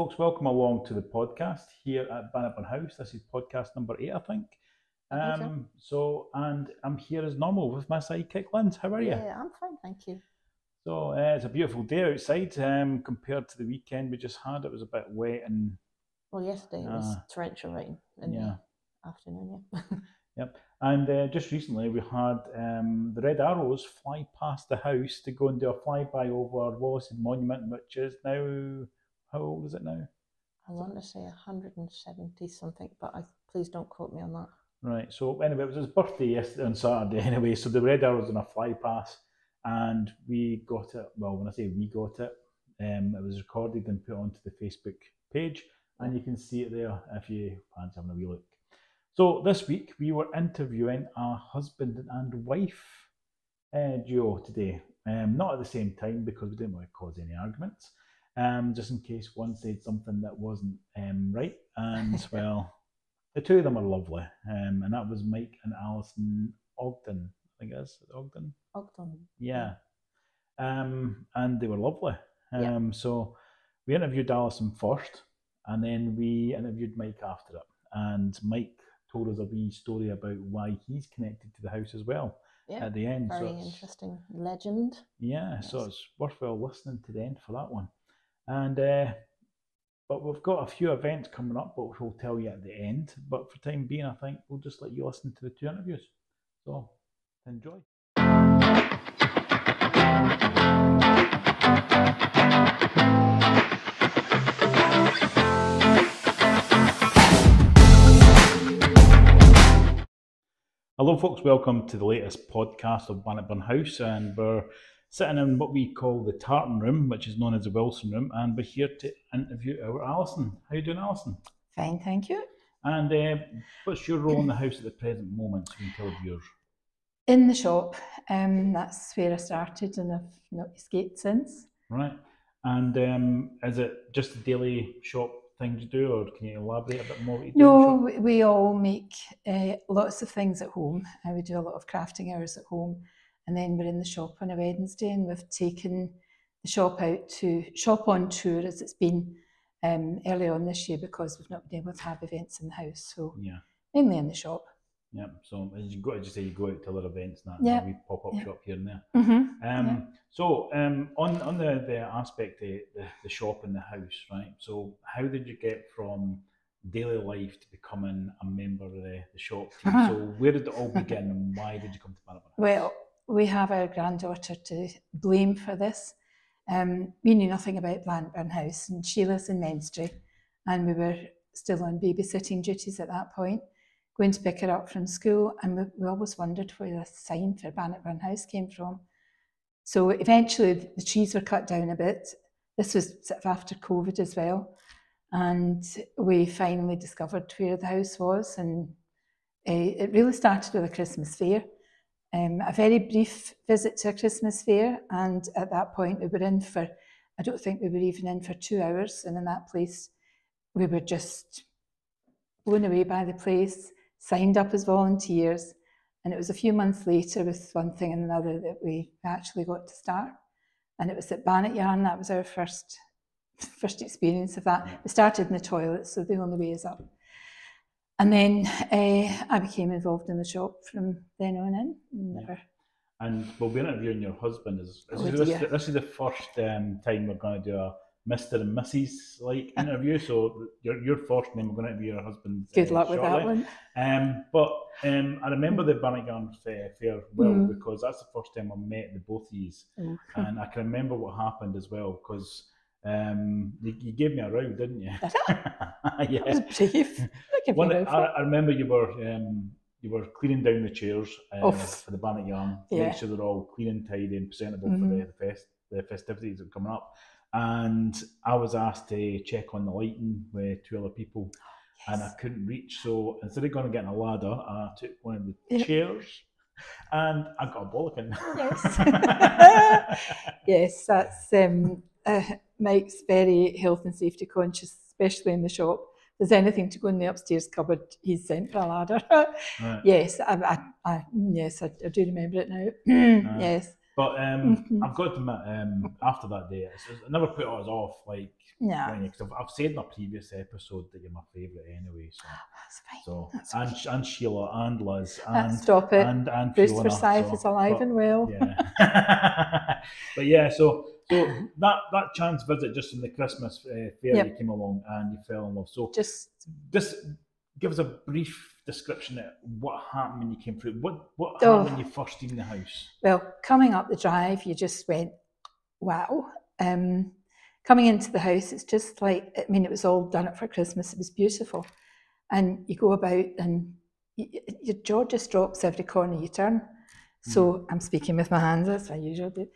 folks, welcome along to the podcast here at Bannockburn House. This is podcast number 8, I think. And I'm here as normal with my sidekick, Linz. How are you? Yeah, I'm fine, thank you. So it's a beautiful day outside compared to the weekend we just had. It was a bit wet and... Well, yesterday it was torrential rain in the afternoon, yeah. Yep. And just recently we had the Red Arrows fly past the house to go and do a flyby over Wallace monument, which is now... How old is it now? I want to say 170 something, but please don't quote me on that. Right, so anyway, it was his birthday yesterday on Saturday anyway, so the Red Arrows on a fly pass, and we got it, well, when I say we got it, it was recorded and put onto the Facebook page, and you can see it there if you fancy having a wee look. So this week we were interviewing a husband and wife duo today, not at the same time because we didn't want to cause any arguments, just in case one said something that wasn't right, and well... The two of them are lovely, and that was Mike and Alison Ogden, I guess. Ogden? Ogden. Yeah. And they were lovely. So we interviewed Alison first, and then we interviewed Mike after it. And Mike told us a wee story about why he's connected to the house as well at the end. Very interesting legend. Yeah, yes. So it's worthwhile listening to the end for that one. And... But we've got a few events coming up, which we'll tell you at the end. But for time being, I think we'll just let you listen to the two interviews. So, enjoy. Hello, folks. Welcome to the latest podcast of Bannockburn House, and we're sitting in what we call the Tartan Room, which is known as the Wilson Room, and we're here to interview our Alison. How are you doing, Alison? Fine, thank you. And what's your role in the house at the present moment? So you can tell viewers. In the shop, that's where I started, and I've not escaped since. Right, and is it just a daily shop thing to do, or can you elaborate a bit more? No, we all make lots of things at home, and we do a lot of crafting hours at home. And then we're in the shop on a Wednesday, and we've taken the shop out to shop on tour, as it's been early on this year, because we've not been able to have events in the house. So mainly in the shop. Yeah. So as you go, as you say, you go out to other events and that. Yeah. We pop up shop here and there. Mm-hmm. So on the aspect of the shop and the house, right? So how did you get from daily life to becoming a member of the shop team? So where did it all begin, and why did you come to Bannockburn House? Well, we have our granddaughter to blame for this. We knew nothing about Bannockburn House, and she lives in Menstrie, and we were still on babysitting duties at that point, going to pick her up from school, and we always wondered where the sign for Bannockburn House came from. So eventually the trees were cut down a bit. This was sort of after COVID as well, and we finally discovered where the house was, and it really started with a Christmas fair. A very brief visit to a Christmas fair, and at that point we were in for, I don't think we were even in for 2 hours, and in that place we were just blown away by the place, signed up as volunteers, and it was a few months later with one thing and another that we actually got to start. And it was at Bannock Yarn, that was our first experience of that. We started in the toilet, so the only way is up. And then I became involved in the shop from then on in. And we'll be interviewing your husband. This is the first time we're going to do a Mr. and Mrs. like interview. So your first name, we're going to interview your husband. Good luck shortly with that one. I remember the Bannock Yarn Fair well, because that's the first time I met the both of you. And I can remember what happened as well, because you gave me a row, didn't you? Yeah. I was brave. I remember you were cleaning down the chairs for the Bannock Yarn, make sure they're all clean and tidy and presentable for the festivities that are coming up. And I was asked to check on the lighting with two other people, and I couldn't reach. So instead of going and getting a ladder, I took one of the chairs. And I got a bollocking. Yes, that's Mike's very health and safety conscious, especially in the shop. If there's anything to go in the upstairs cupboard, he's sent for a ladder. Yes, I do remember it now. Yes. But I've got to admit, after that day, I never put us off, like, because I've said in a previous episode that you're my favourite anyway. So, oh, that's fine. So, and Sheila, and Liz, and stop it. And Bruce Fiona, Forsyth so, is alive but, and well. Yeah. But yeah, so that chance visit just in the Christmas fair, you came along and you fell in love. So just give us a brief description of what happened when you came through. What happened when you first in the house? Well, coming up the drive, you just went, wow. Coming into the house, it's just like, I mean, it was all done up for Christmas. It was beautiful. And you go about and your jaw just drops every corner you turn. So I'm speaking with my hands, as I usually do.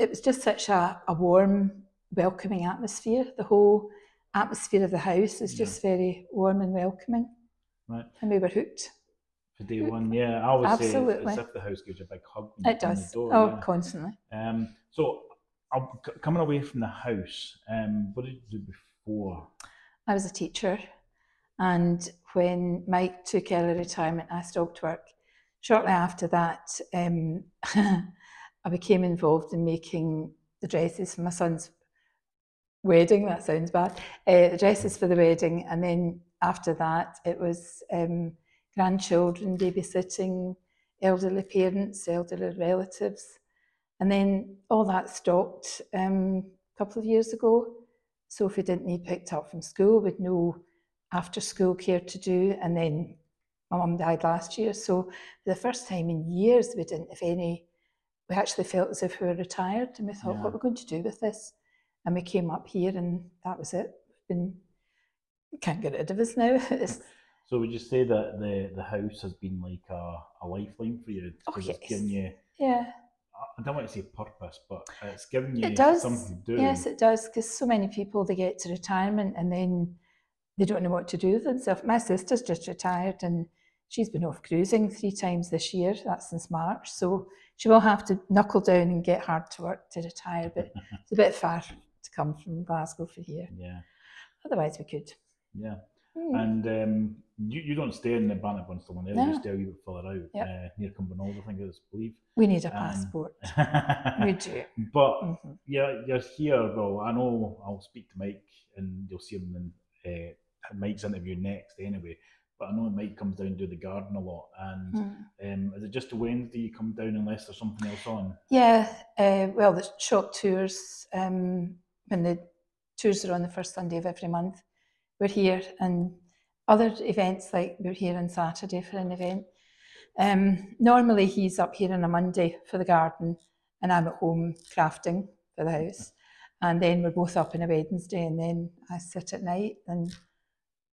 It was just such a warm, welcoming atmosphere. The whole atmosphere of the house is just very warm and welcoming. Right. And we were hooked. For day one, yeah. I always say it's as if the house gives you a big hug. It does. The door, constantly. So coming away from the house, what did you do before? I was a teacher. And when Mike took early retirement, I stopped work. Shortly after that, I became involved in making the dresses for my son's wedding. That sounds bad. The dresses for the wedding, and then after that, it was grandchildren, babysitting, elderly parents, elderly relatives, and then all that stopped a couple of years ago. Sophie didn't need picked up from school with no after school care to do, and then my mum died last year. So for the first time in years, we didn't have any. We actually felt as if we were retired, and we thought, what are we going to do with this? And we came up here, and that was it. And you can't get rid of us now. So would you say that the house has been like a lifeline for you? Oh, yes. It's given you, I don't want to say purpose, but it's given you something to do. Yes, it does, because so many people, they get to retirement and then they don't know what to do with themselves. My sister's just retired, and she's been off cruising 3 times this year. That's since March. So she will have to knuckle down and get hard to work to retire, but it's a bit far to come from Glasgow for here. Yeah. Otherwise, we could. Yeah. And you don't stay in the Bannockburn for one area, you stay a wee bit further out, near Cumbernauld, I think it is, I believe. We need a passport. We do. But you're here, though. I know I'll speak to Mike, and you'll see him in Mike's interview next anyway. But I know Mike comes down and do the garden a lot. And is it just a Wednesday you come down unless there's something else on? Yeah, well, the shop tours, when the tours are on the first Sunday of every month, we're here. And other events, like we're here on Saturday for an event. Normally he's up here on a Monday for the garden, and I'm at home crafting for the house. And then we're both up on a Wednesday, and then I sit at night and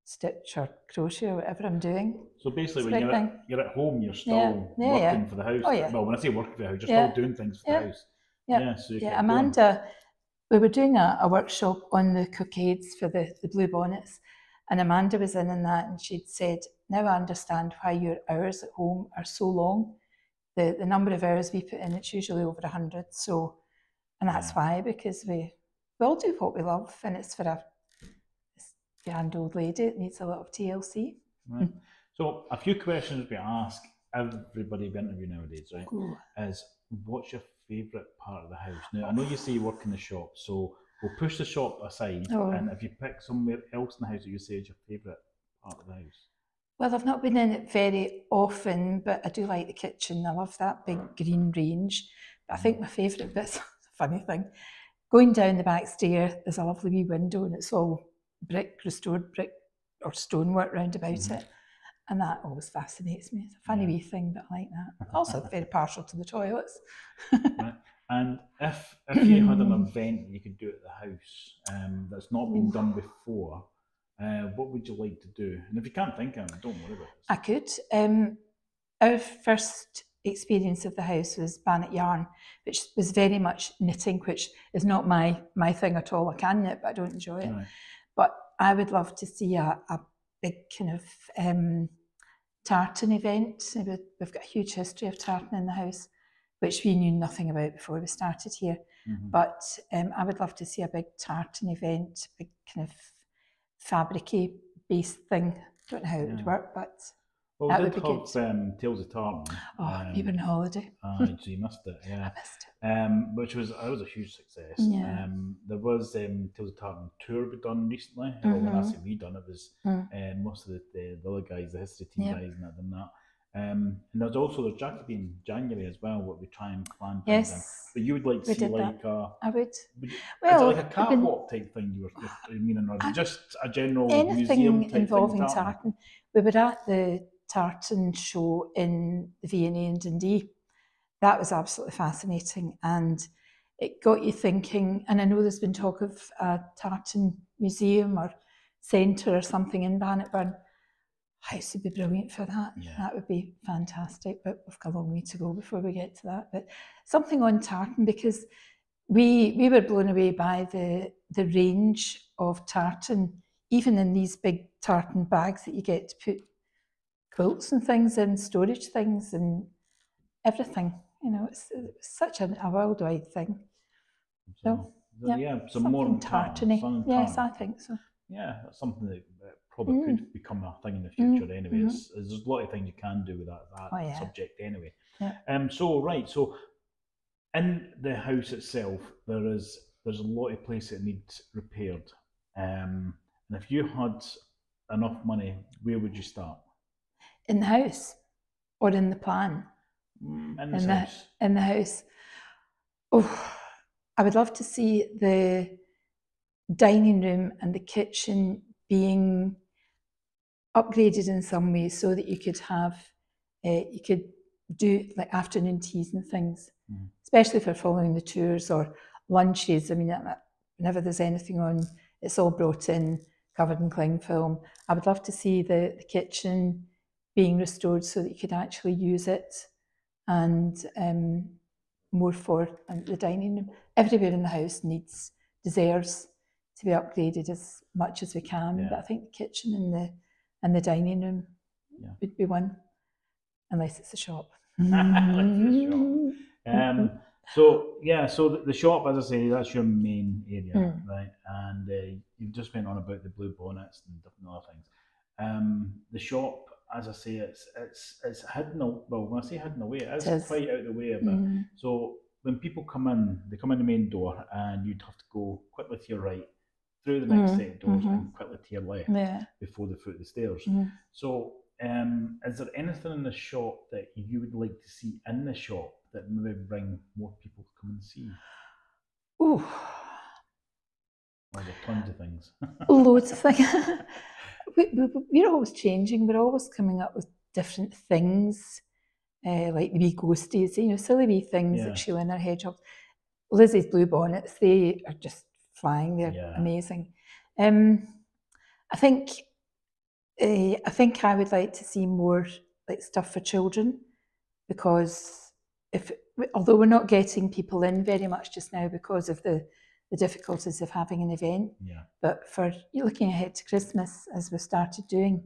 stitch or crochet or whatever I'm doing. So basically, when you're at home, you're still working for the house. Oh, yeah. Well, when I say working for the house, you're still doing things for the house. So Amanda, we were doing a workshop on the cockades for the blue bonnets, and Amanda was in that, and she'd said, now I understand why your hours at home are so long. The number of hours we put in, it's usually over 100. So, and that's why, because we all do what we love, and it's for a grand old lady, it needs a lot of TLC. Right. So a few questions we ask everybody we interview nowadays, right? Cool. Is what's your favourite part of the house? Now I know you say you work in the shop, so we'll push the shop aside, and if you pick somewhere else in the house that you say is your favourite part of the house. Well, I've not been in it very often, but I do like the kitchen. I love that big green range. But I think my favourite bit's a funny thing. Going down the back stair, there's a lovely wee window, and it's all restored brick or stonework round about it, and that always fascinates me. It's a funny wee thing, but I like that. Also very partial to the toilets. Right. And if you had an event you could do at the house that's not been done before, what would you like to do? And if you can't think of it, don't worry about it. I could. Our first experience of the house was Bannock yarn, which was very much knitting, which is not my thing at all. I can knit, but I don't enjoy it. Right. But I would love to see a big kind of tartan event. We've got a huge history of tartan in the house, which we knew nothing about before we started here. But I would love to see a big tartan event, big kind of fabric-y based thing. I don't know how it would work, but... Well, we did have Tales of Tartan. Oh, you've been on holiday. So you missed it, yeah. I missed it. Which was, that was a huge success. Yeah. There was Tales of Tartan tour we done recently. Mm-hmm. Well, when I say we done, it was most of the other guys, the history team guys and that and that. And there's also the Jacobian January as well, what we try and plan. Yes. But you would like to see like a... I would. Well, is it like a catwalk type thing you were meaning, or just a general museum type involving thing, tartan? We were at the tartan show in the V&A in Dundee. That was absolutely fascinating, and it got you thinking. And I know there's been talk of a tartan museum or centre or something in Bannockburn. House would be brilliant for that. Yeah. That would be fantastic, but we've got a long way to go before we get to that. But something on tartan, because we were blown away by the range of tartan, even in these big tartan bags that you get to put quilts and things in, storage things and everything. You know, it's such a worldwide thing. So, yeah, some more tartany. Yes, I think so. Yeah, that's something that probably could become a thing in the future anyway. Mm-hmm. There's a lot of things you can do with that subject anyway. Yeah. So in the house itself, there's a lot of places that need repaired. And if you had enough money, where would you start? In the house or in the plan? In the house. In the house. Oh, I would love to see the dining room and the kitchen being upgraded in some way, so that you could have, you could do like afternoon teas and things, especially for following the tours, or lunches. I mean, whenever there's anything on, it's all brought in, covered in cling film. I would love to see the kitchen being restored so that you could actually use it, and more for the dining room. Everywhere in the house deserves to be upgraded as much as we can, but I think the kitchen and the dining room would be one, unless it's a shop. So the shop, as I say, that's your main area, right? And you've just been on about the blue bonnets and different other things. The shop, as I say, it's hidden. Well, when I say hidden away, it is quite out of the way. But so when people come in, they come in the main door, and you'd have to go quickly to your right, through the next set of doors, and quickly to your left before the foot of the stairs. So is there anything in the shop that you would like to see in the shop that maybe bring more people to come and see? Ooh. Well, there's tons of things. Loads of things. We're always changing. We're always coming up with different things, like the wee ghosties, you know, silly wee things that Sheila and her hedgehogs. Lizzie's blue bonnets, they are just flying. They're amazing. I think I would like to see more like stuff for children, because although we're not getting people in very much just now because of the difficulties of having an event, but for looking ahead to Christmas, as we've started doing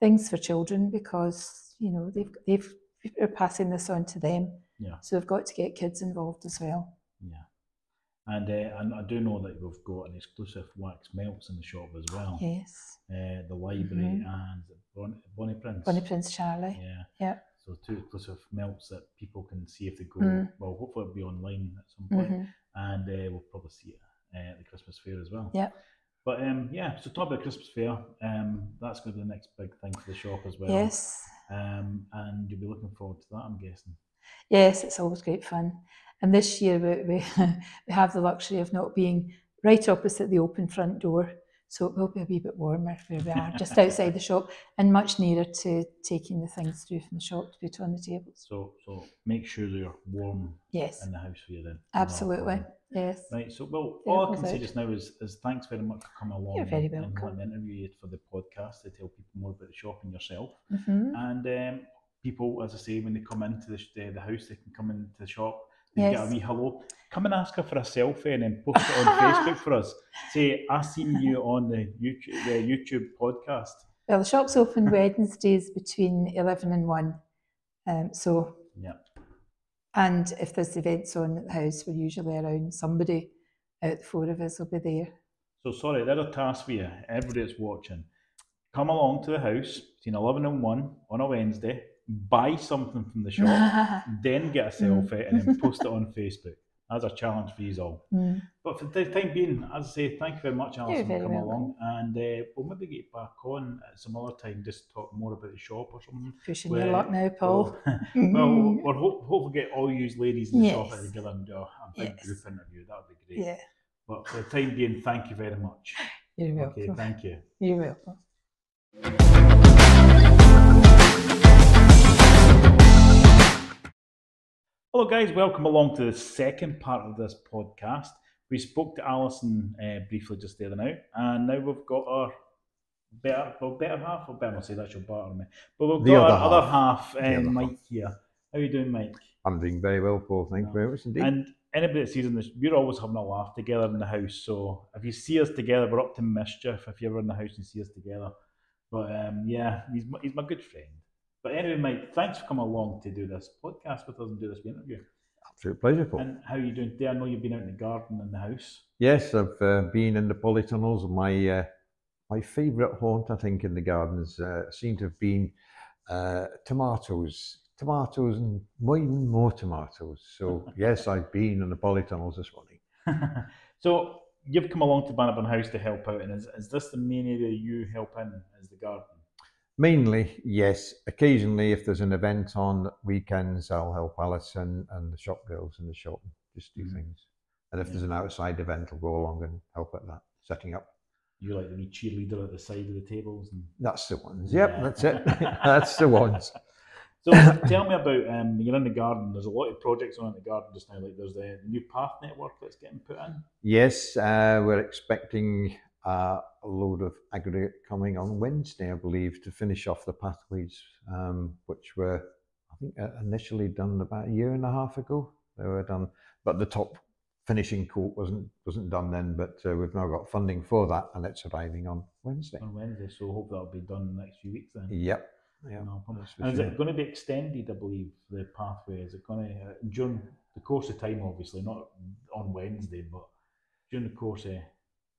things for children, because you know we're passing this on to them, so we've got to get kids involved as well. And I do know that we've got an exclusive wax melts in the shop as well. Yes. The library and Bonnie Prince Charlie. Yeah. So two exclusive melts that people can see if they go. Well, hopefully it'll be online at some point, and we'll probably see it at the Christmas fair as well. Yeah. But so talk about Christmas fair. That's going to be the next big thing for the shop as well. Yes. And you'll be looking forward to that, I'm guessing. Yes, it's always great fun. And this year we have the luxury of not being right opposite the open front door, so it will be a wee bit warmer where we are, just outside the shop, and much nearer to taking the things through from the shop to put on the tables. So make sure they're warm in the house for you then. Absolutely, yes. Right, so all I can say just now is thanks very much for coming along. You're very welcome. And letting interview for the podcast to tell people more about the shop and yourself. And people, as I say, when they come into the house, they can come into the shop. Get a wee hello. Come and ask her for a selfie and then post it on Facebook for us. Say, I seen you on the YouTube podcast. Well, the shop's open Wednesdays between 11 and 1. And if there's events on at the house, we're usually around. Somebody out the four of us will be there. So sorry, the other task for you, everybody that's watching, come along to the house between 11 and 1 on a Wednesday, buy something from the shop, then get a selfie and then post it on Facebook. That's a challenge for you all. But for the time being, as I say, thank you very much, Alison, for coming along. And we'll maybe get back on at some other time, just talk more about the shop or something. Pushing your luck now, Paul. Well, we'll hopefully get all you ladies in the shop together and do a big group interview. That would be great. Yeah. But for the time being, thank you very much. You're welcome. Okay, thank you. You're welcome. Hello guys, welcome along to the second part of this podcast. We spoke to Alison briefly just the other night, and now we've got our better half, or better not say that, you'll batter me, but we've got our other half, Mike here. How are you doing, Mike? I'm doing very well, Paul, thank you very much indeed. And anybody that sees this, we're always having a laugh together in the house, so if you see us together, we're up to mischief if you're ever in the house and see us together. But yeah, he's my good friend. But anyway, Mike, thanks for coming along to do this podcast with us and do this interview. Absolute pleasure, Paul. And how are you doing today? I know you've been out in the garden and the house. Yes, I've been in the polytunnels. My my favourite haunt, I think, in the gardens seem to have been tomatoes, and even more tomatoes. So yes, I've been in the polytunnels this morning. So you've come along to Bannockburn House to help out, and is this the main area you help in, is the garden? Mainly, yes. Occasionally, if there's an event on weekends, I'll help Alison and the shop girls in the shop just do things. And if there's an outside event, I'll go along and help at that, setting up. You're like the new cheerleader at the side of the tables? And... That's the ones, yep, that's it. That's the ones. So tell me about, you're in the garden, there's a lot of projects on in the garden just now, like there's the new path network that's getting put in. Yes, we're expecting a load of aggregate coming on Wednesday, I believe, to finish off the pathways, which were, I think, initially done about a year and a half ago. They were done, but the top finishing coat wasn't done then. But we've now got funding for that, and it's arriving on Wednesday. On Wednesday, so hope that'll be done in the next few weeks then. Yep. Yeah. No, and is it going to be extended? I believe the pathway is it going to during the course of time, obviously, not on Wednesday, but during the course of.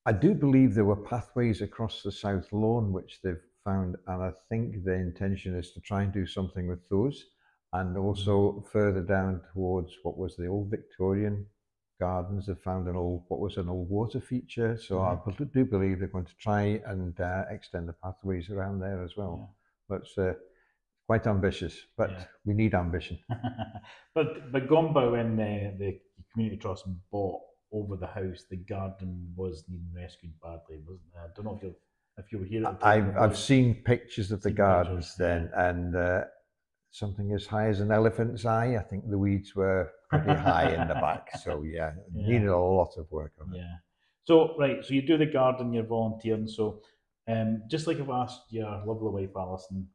I do believe there were pathways across the south lawn which they've found, and I think the intention is to try and do something with those, and also further down towards what was the old Victorian gardens, they've found an old water feature, so I do believe they're going to try and extend the pathways around there as well. Yeah. That's quite ambitious, but we need ambition. but gone by when the community trust bought over the house, the garden was needing rescued badly, wasn't it? I don't know if you were here at the time. I've seen pictures of the gardens then, and something as high as an elephant's eye. I think the weeds were pretty high in the back, so needed a lot of work on it. Yeah. So right, so you do the garden, you're volunteering. So just like I've asked your lovely wife Alison,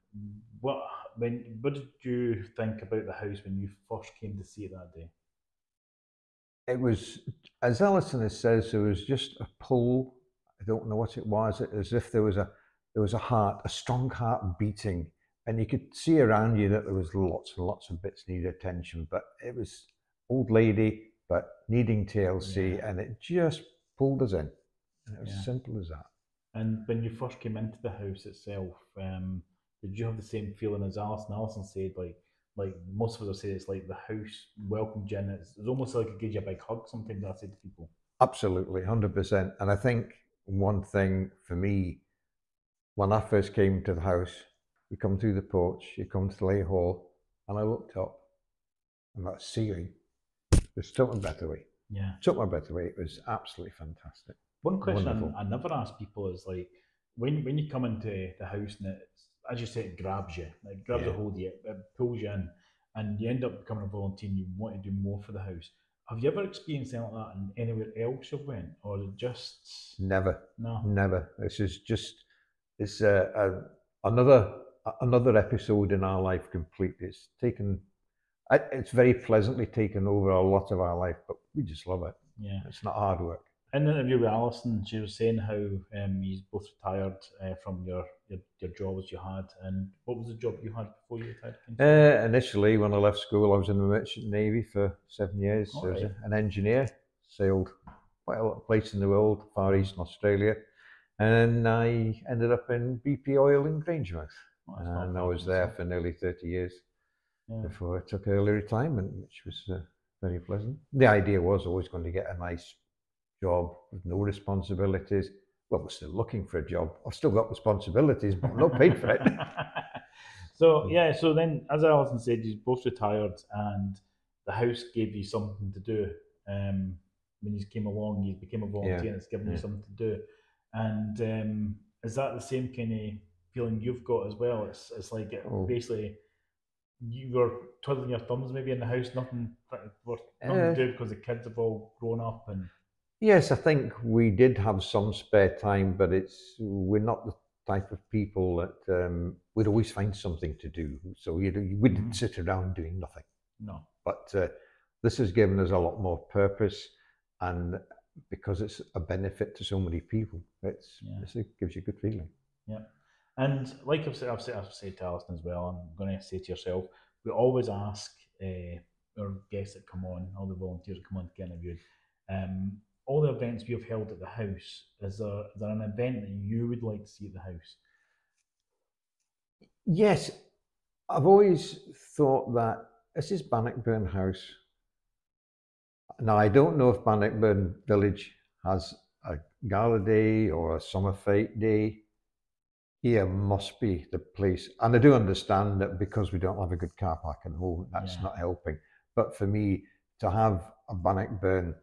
what did you think about the house when you first came to see it that day? It was, as Alison says, there was just a pull. I don't know what it was. It was as if there was a heart, a strong heart beating, and you could see around you that there was lots and lots of bits needed attention. But it was old lady, but needing TLC, and it just pulled us in. And it was simple as that. And when you first came into the house itself, did you have the same feeling as Alison? Alison said, like most of us say, it's like the house welcomed you in. It's almost like it gives you a big hug, something that I say to people. Absolutely, 100%. And I think one thing for me, when I first came to the house, you come through the porch, you come to the lay hall, and I looked up, and that ceiling just took my breath away. Yeah. Took my breath away. It was absolutely fantastic. One question I never ask people is like, when you come into the house and it's, as you say, it grabs you, it grabs a hold of you, it pulls you in, and you end up becoming a volunteer and you want to do more for the house. Have you ever experienced anything like that in anywhere else you've went, or just? Never. This is just, it's another episode in our life completely. It's very pleasantly taken over a lot of our life, but we just love it. Yeah. It's not hard work. In the interview with Alison, she was saying how he's both retired from your job as you had, and what was the job you had before you retired? Initially, when I left school, I was in the Merchant Navy for 7 years. All right. As an engineer, sailed quite a lot of places in the world, Far East and Australia, And I ended up in BP Oil in Grangemouth. Well, and I was there for nearly 30 years before I took early retirement, which was very pleasant. The idea was always going to get a nice job with no responsibilities. Well, we're still looking for a job. I've still got responsibilities, but I'm not paid for it. So, yeah, so then, as Alison said, you both retired and the house gave you something to do. When you came along, you became a volunteer and it's given you something to do. And is that the same kind of feeling you've got as well? It's like basically you were twiddling your thumbs maybe in the house, nothing to do because the kids have all grown up. And yes, I think we did have some spare time, but we're not the type of people that we'd always find something to do. So we didn't sit around doing nothing. No. But this has given us a lot more purpose, and because it's a benefit to so many people, it gives you a good feeling. Yeah. And like I've said to Alison as well, I'm going to say to yourself, we always ask our guests that come on, all the volunteers that come on to get interviewed, all the events we have held at the house, is there an event that you would like to see at the house? Yes, I've always thought that this is Bannockburn House. Now, I don't know if Bannockburn Village has a gala day or a summer fete day. Here must be the place. And I do understand that because we don't have a good car park at home, that's not helping. But for me, to have a Bannockburn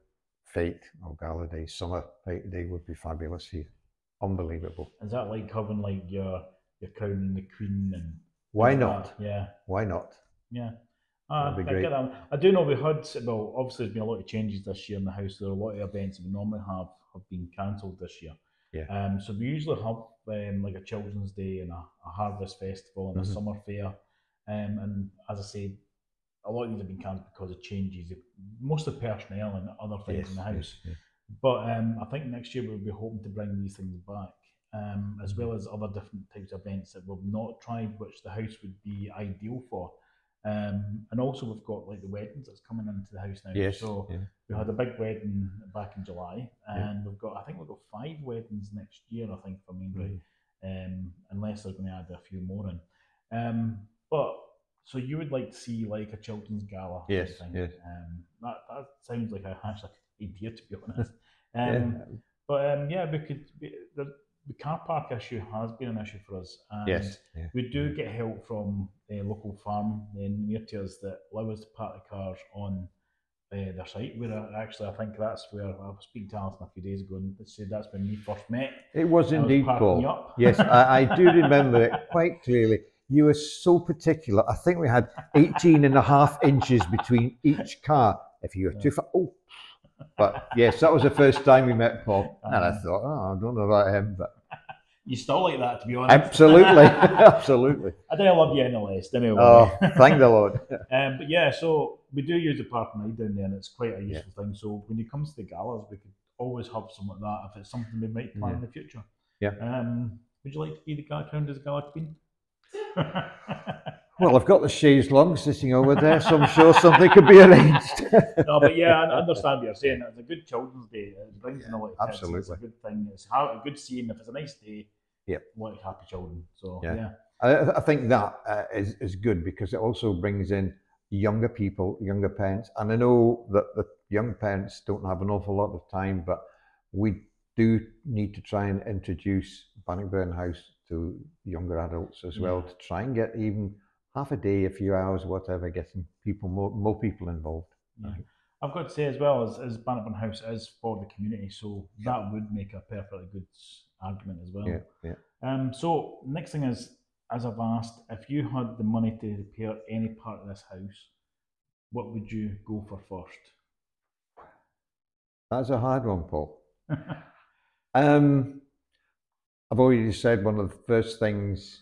fete or gala day, summer fete day would be fabulous here. Unbelievable. Is that like having like your crown and the queen? And why not? That? Yeah. Why not? Yeah. I do know we had, well, obviously there's been a lot of changes this year in the house. There are a lot of events that we normally have been cancelled this year. Yeah. So we usually have like a children's day and a harvest festival and a summer fair. And as I say, a lot of these have been cancelled because of changes, mostly personnel and other things in the house. Yes, yes. But I think next year we'll be hoping to bring these things back, as well as other different types of events that we've not tried, which the house would be ideal for. And also we've got like the weddings that's coming into the house now. Yes, so we had a big wedding back in July, and I think we've got 5 weddings next year, I think, for Menstrie, unless they're going to add a few more in. But so you would like to see like a children's gala? Yes, yes. That sounds like a hashtag idea, to be honest. But the car park issue has been an issue for us, and we do get help from a local farm near to us that allow us to park the cars on their site. I think that's where I was speaking to Alison a few days ago, and said that's when we first met. It was indeed, Paul. Yes, I do remember it quite clearly. You were so particular. I think we had 18.5 inches between each car. If you were too far, But yes, that was the first time we met Paul, and I thought, I don't know about him, but you still like that, to be honest. Absolutely, absolutely. I do love you nonetheless, anyway. Oh, thank the Lord. But yeah, so we do use the park night down there, and it's quite a useful thing. So when it comes to the galas, we could always have something like that if it's something we might plan in the future. Yeah. Would you like to be the gala crowned as gala queen? Well, I've got the chaise longue sitting over there, so I'm sure something could be arranged. No, but yeah, I understand what you're saying. It's a good children's day. It brings in a lot of kids. Absolutely. It's a good thing. It's a good scene. If it's a nice day, a lot of happy children. So, I think that is good because it also brings in younger people, younger parents. And I know that the young parents don't have an awful lot of time, but we do need to try and introduce Bannockburn House to younger adults as well, to try and get even half a day, a few hours, whatever, getting people more people involved. Yeah. I've got to say as well, as Bannockburn House is for the community, so that would make a perfectly good argument as well. So next thing is, as I've asked, if you had the money to repair any part of this house, what would you go for first? That's a hard one, Paul. I've already said one of the first things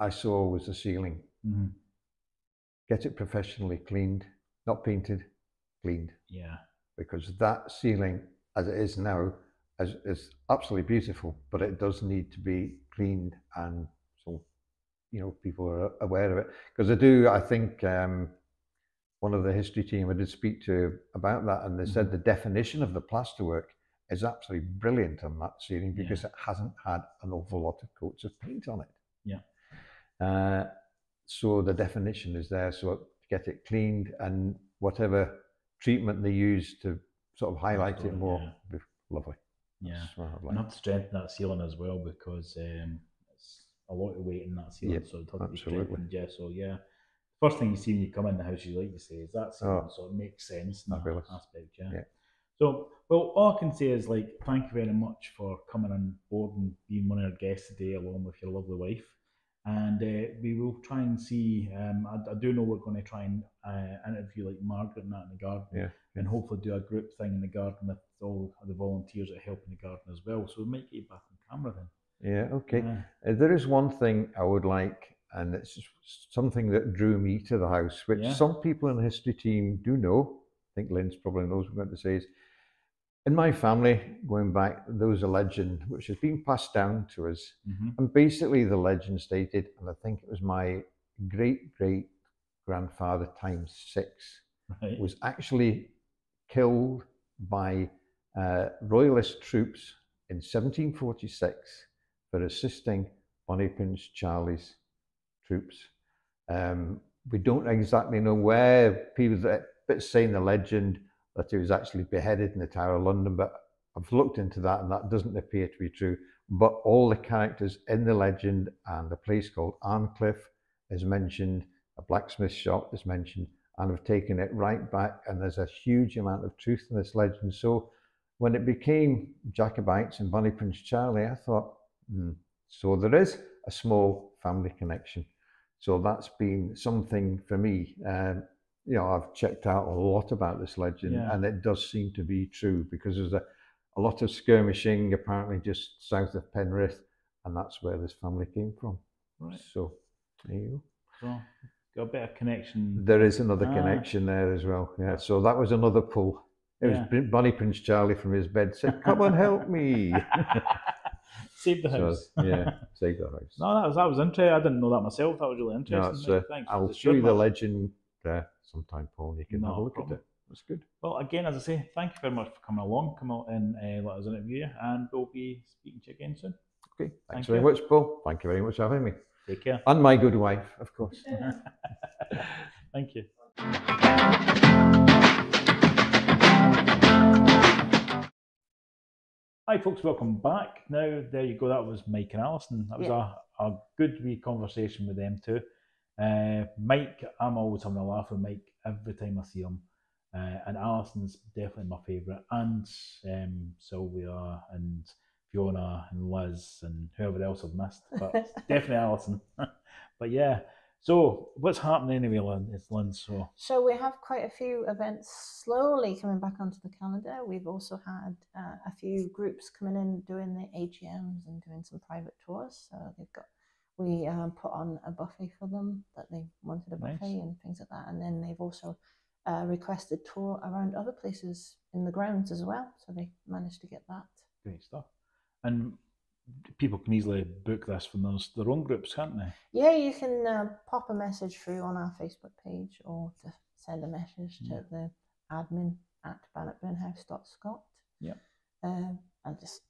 I saw was the ceiling. Get it professionally cleaned, not painted, cleaned. Yeah. Because that ceiling, as it is now, is absolutely beautiful, but it does need to be cleaned, and so people are aware of it. Because I think one of the history team I did speak to about that, and they said the definition of the plasterwork is absolutely brilliant on that ceiling because it hasn't had an awful lot of coats of paint on it. Yeah. So the definition is there, so to get it cleaned and whatever treatment they use to sort of highlight it more would be lovely. Yeah, like. And I've strengthened that ceiling as well because it's a lot of weight in that ceiling, so it doesn't be strengthened. Yeah, so first thing you see when you come in the house, you like you say, is that ceiling, so it makes sense in that aspect. Yeah. So, well, all I can say is, like, thank you very much for coming on board and being one of our guests today, along with your lovely wife. And we will try and see, I do know we're going to try and interview like Margaret and that in the garden, and hopefully do a group thing in the garden with all the volunteers that help in the garden as well. So we might get back on camera then. Yeah, okay. There is one thing I would like, and it's something that drew me to the house, which some people in the history team do know. I think Lynn's probably knows what I'm going to say. Is, in my family, going back, there was a legend which has been passed down to us. And basically the legend stated, and I think it was my great-great-grandfather times six, was actually killed by Royalist troops in 1746 for assisting Bonnie Prince Charlie's troops. We don't exactly know where people that, but saying the legend that he was actually beheaded in the Tower of London, but I've looked into that and that doesn't appear to be true. But all the characters in the legend, and a place called Arncliffe is mentioned, a blacksmith shop is mentioned, and I've taken it right back, and there's a huge amount of truth in this legend. So when it became Jacobites and Bonnie Prince Charlie, I thought, so there is a small family connection. So that's been something for me. You know, I've checked out a lot about this legend, and it does seem to be true because there's a lot of skirmishing apparently just south of Penrith, and that's where this family came from. Right. So there you go. Well, got a bit of connection. There is another connection there as well. Yeah. So that was another pull. It was Bonnie Prince Charlie from his bed said, "Come on, help me." Save the house. So, save the house. No, that was interesting. I didn't know that myself. That was really interesting. No, thanks. I'll show you the legend there sometime, Paul, and you can have a look at it. That's good. Well, again, as I say, thank you very much for coming along. Come out and let us interview you, and we'll be speaking to you again soon. Okay, thanks very much, Paul. Thank you very much for having me. Take care. And my good wife, of course. Thank you. Hi folks, welcome back. Now, there you go, that was Mike and Alison. That was a good wee conversation with them two. Mike, I'm always having a laugh with Mike every time I see him. And Alison's definitely my favourite. And Sylvia and Fiona and Liz and whoever else I've missed. But it's definitely Alison. But yeah, so what's happening anyway, Lynn? It's Lynn, so we have quite a few events slowly coming back onto the calendar. We've also had a few groups coming in doing the AGMs and doing some private tours. So they've got, we put on a buffet for them that they wanted, a buffet and things like that. And then they've also requested tour around other places in the grounds as well. So they managed to get that. Great stuff. And people can easily book this from their own groups, can't they? Yeah, you can pop a message through on our Facebook page, or to send a message to the admin@bannockburnhouse.scot. Yeah. And just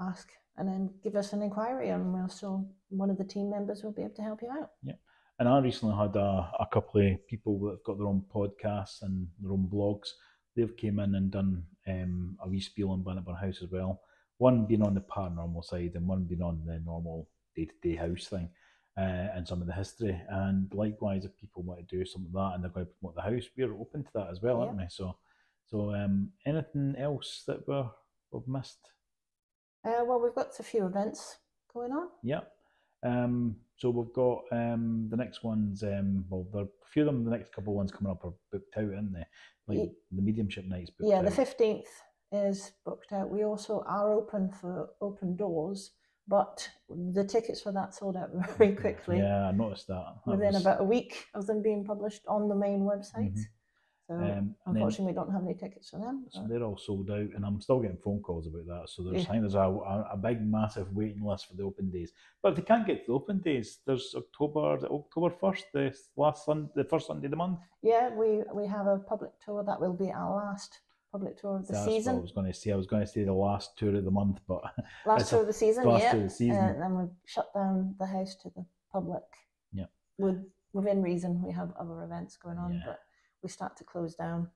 ask, and then give us an inquiry, and we'll one of the team members will be able to help you out. Yeah. And I recently had a couple of people that have got their own podcasts and their own blogs. They've came in and done a wee spiel on Bannockburn House as well. One being on the paranormal side and one being on the normal day-to-day house thing, and some of the history. And likewise, if people want to do something like that and they're going to promote the house, we're open to that as well, aren't we? So anything else that we've missed? Well, we've got a few events going on. Yeah. So we've got the next ones, well, there are a few of them, the next couple of ones coming up are booked out, aren't they? Like the mediumship night's booked out. Yeah, the 15th. Is booked out. We also are open for open doors, but the tickets for that sold out very quickly. Yeah, I noticed that within about a week of them being published on the main website. So unfortunately, we don't have any tickets for them. So they're all sold out, and I'm still getting phone calls about that. So there's, I think there's a big, massive waiting list for the open days. But if they can't get to the open days, there's October 1st, the last Sunday, the first Sunday of the month. Yeah, we have a public tour. That will be our last public tour of the season. That's what I was going to say. I was going to say the last tour of the month, but last tour of the season, yeah. And then we shut down the house to the public. Yeah. Within reason, we have other events going on, but we start to close down.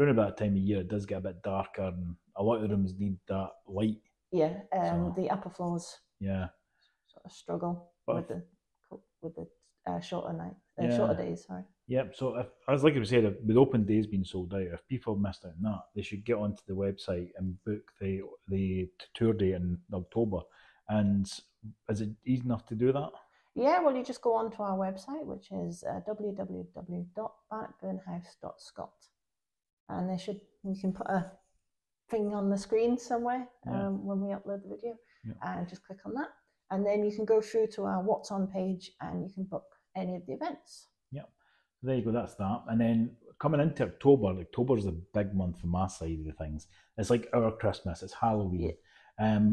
Around about that time of year, it does get a bit darker, and a lot of the rooms need that light. Yeah, the upper floors. Yeah. Sort of struggle with the shorter night, shorter days. Sorry. Yep. So, as like we said, with open days being sold out, if people missed out on that, they should get onto the website and book the tour date in October. And is it easy enough to do that? Yeah. Well, you just go onto our website, which is www.bannockburnhouse.scot, and you can put a thing on the screen somewhere when we upload the video, and just click on that. And then you can go through to our What's On page and you can book any of the events. Yeah, there you go, that's that. And then coming into October, October's a big month from my side of the things. It's like our Christmas, it's Halloween. Yeah.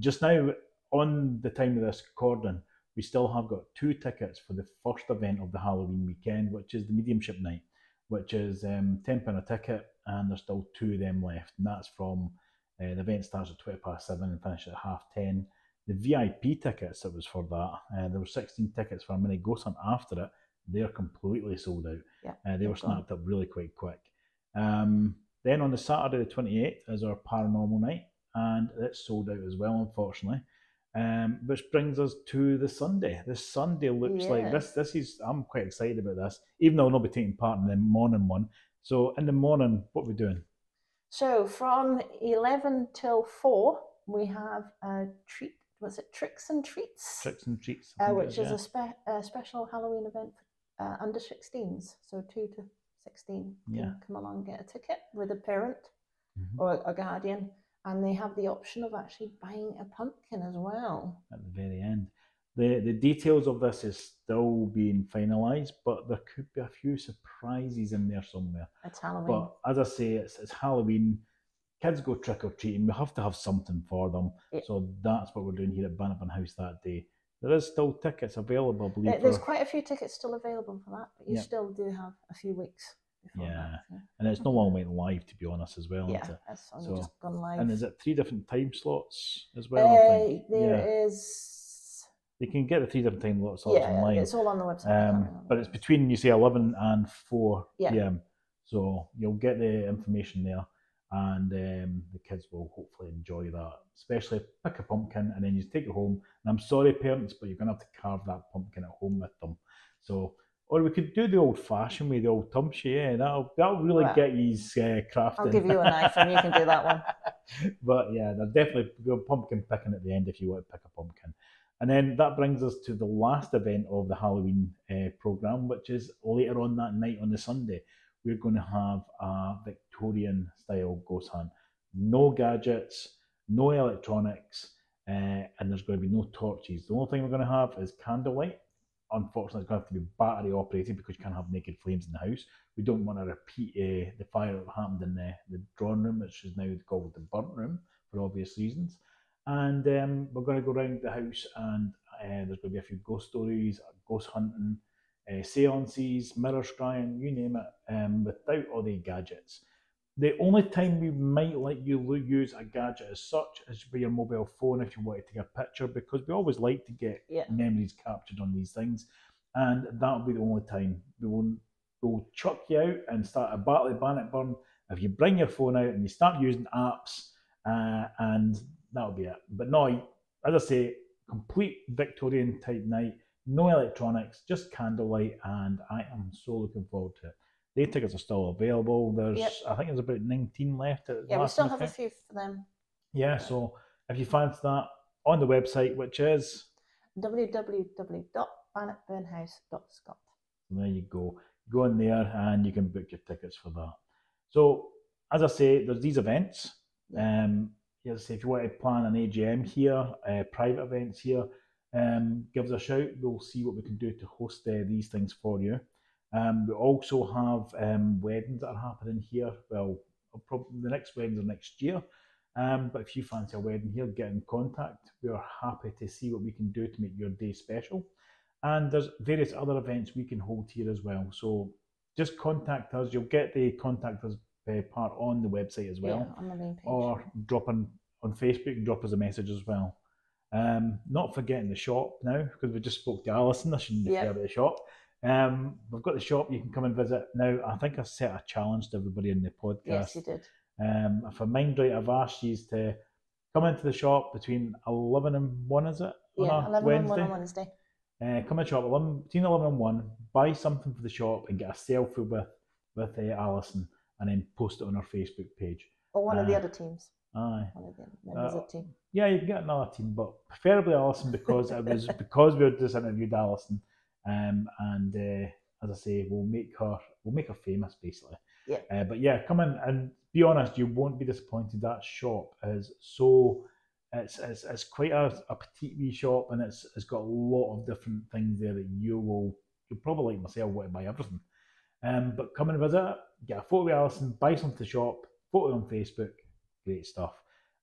Just now, on the time of this recording, we still have got 2 tickets for the first event of the Halloween weekend, which is the mediumship night, which is £10 a ticket, and there's still 2 of them left. And that's from, the event starts at 7:20 and finishes at 10:30. The VIP tickets that was for that, there were 16 tickets for a mini ghost hunt after it. They're completely sold out. Yeah, they were snapped up really quite quick. Then on the Saturday the 28th is our paranormal night, and it's sold out as well, unfortunately. Which brings us to the Sunday. The Sunday looks like this. This is, I'm quite excited about this, even though I'll not be taking part in the morning one. So in the morning, what are we doing? So from 11 till 4, we have a treat. Was it Tricks and Treats? Tricks and Treats, which is a special Halloween event for under 16s, so 2 to 16. Can come along and get a ticket with a parent or a guardian, and they have the option of actually buying a pumpkin as well at the very end. The details of this is still being finalised, but there could be a few surprises in there somewhere. It's Halloween, but as I say, it's Halloween. Kids go trick-or-treating, we have to have something for them. Yep. So that's what we're doing here at Bannockburn House that day. There is still tickets available, I believe. There's quite a few tickets still available for that, but you still do have a few weeks before that. Yeah, and it's no long way live, to be honest, as well. Yeah, it's only just gone live. And is it 3 different time slots as well? There is... They can get the 3 different time slots online. Yeah, it's all on the website. But it's between, 11 and 4 p.m. So you'll get the information there. And the kids will hopefully enjoy that, especially pick a pumpkin and then you take it home. And I'm sorry, parents, but you're going to have to carve that pumpkin at home with them. So, or we could do the old-fashioned way, the old tumshi, that'll really get you crafting. I'll give you a knife and you can do that one. But yeah, they're definitely good pumpkin picking at the end if you want to pick a pumpkin. And then that brings us to the last event of the Halloween programme, which is later on that night on the Sunday. We're going to have a Victorian-style ghost hunt. No gadgets, no electronics, and there's going to be no torches. The only thing we're going to have is candlelight. Unfortunately, it's going to have to be battery-operated because you can't have naked flames in the house. We don't want to repeat the fire that happened in the drawing room, which is now called the burnt room, for obvious reasons. And we're going to go around the house, and there's going to be a few ghost stories, ghost hunting, seances, mirror scrying, you name it, without all the gadgets. The only time we might let you use a gadget as such is with your mobile phone if you want to take a picture, because we always like to get memories captured on these things, and that'll be the only time. We'll chuck you out and start a battle at Bannockburn if you bring your phone out and you start using apps, and that'll be it. But no, as I say, complete Victorian type night. No electronics, just candlelight, and I am so looking forward to it. The tickets are still available. There's, I think there's about 19 left. Yeah, we still have a few for them. Yeah, so if you fancy that, on the website, which is www.bannockburnhouse.scot. There you go. Go in there and you can book your tickets for that. So, as I say, there's these events. If you want to plan an AGM here, private events here, give us a shout. We'll see what we can do to host these things for you. We also have weddings that are happening here. Well, probably the next weddings are next year. But if you fancy a wedding here, get in contact. We are happy to see what we can do to make your day special. And there's various other events we can hold here as well. So just contact us. You'll get the contact us part on the website as well, yeah, on the main page. Or drop on Facebook, drop us a message as well. Not forgetting the shop now, because we just spoke to Alison. I shouldn't forget about the shop. We've got the shop. You can come and visit now. I think I set a challenge to everybody in the podcast. Yes, you did. If I mind right, I've asked you to come into the shop between 11 and 1. Is it? Yeah, on 11 and 1 on Wednesday. Come in the shop between 11 and 1. Buy something for the shop and get a selfie with Alison, and then post it on our Facebook page. Or one of the other teams. Aye. Team. Yeah, you can get another team, but preferably Alison, because it was because we just interviewed Alison, and as I say, we'll make her famous basically. Yeah. But yeah, come in and be honest, you won't be disappointed. That shop is so it's quite a petite wee shop, and it's got a lot of different things there that you'll probably, like myself, want to buy everything. But come and visit, get a photo with Alison, buy something to shop, photo on Facebook. Great stuff.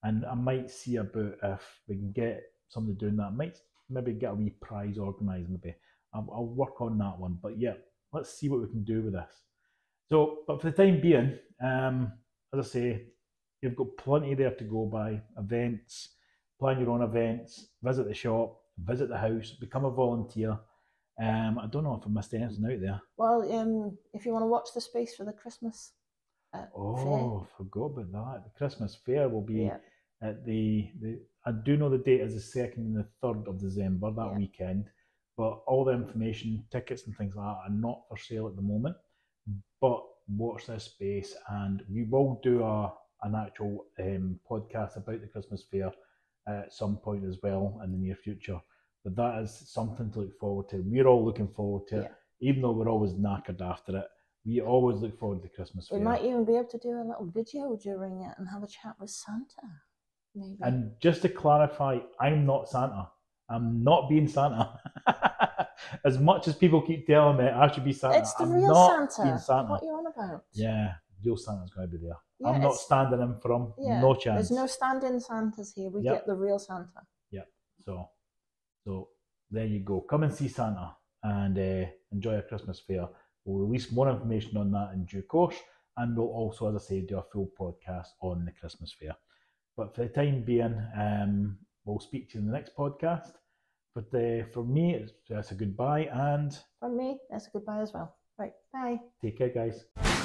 And I might see about if we can get somebody doing that. Might maybe get a wee prize organised, maybe. I'll work on that one. But yeah, let's see what we can do with this. So, but for the time being, as I say, you've got plenty there to go by. Events, plan your own events, visit the shop, visit the house, become a volunteer. I don't know if I missed anything out there. Well, if you want to watch the space for the Christmas fair. I forgot about that. The Christmas fair will be at the I do know the date is the 2nd and the 3rd of December, that weekend, but all the information, tickets and things like that are not for sale at the moment. But watch this space, and we will do an actual podcast about the Christmas fair at some point as well in the near future. But that is something to look forward to. We're all looking forward to it, even though we're always knackered after it. We always look forward to Christmas fair. We might even be able to do a little video during it and have a chat with Santa, maybe. And just to clarify, I'm not Santa. I'm not being Santa. As much as people keep telling me I should be Santa, it's the real Santa. Being Santa. What are you on about? Yeah, real Santa's going to be there. Yeah, I'm not standing in for him. Yeah, no chance. There's no stand-in Santas here. We get the real Santa. Yeah. So there you go. Come and see Santa and enjoy a Christmas fair. We'll release more information on that in due course, and we'll also, as I say, do a full podcast on the Christmas fair. But for the time being, we'll speak to you in the next podcast. But for me, that's a goodbye, and... For me, that's a goodbye as well. Right, bye. Take care, guys.